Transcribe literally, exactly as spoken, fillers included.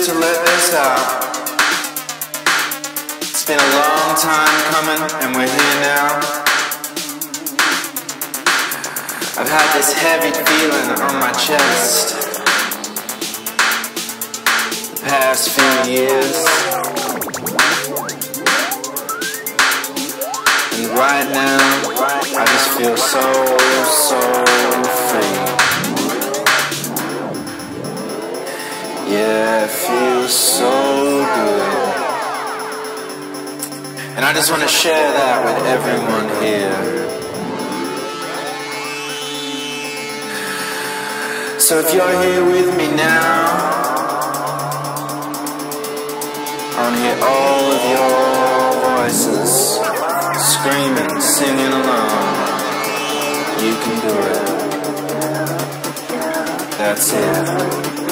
you to live this out. It's been a long time coming, and we're here now. I've had this heavy feeling on my chest the past few years, and right now I just feel so, so free. Yeah, it feels so good. And I just want to share that with everyone here. So if you're here with me now, I want to hear all of your voices screaming, singing along. You can do it. That's it.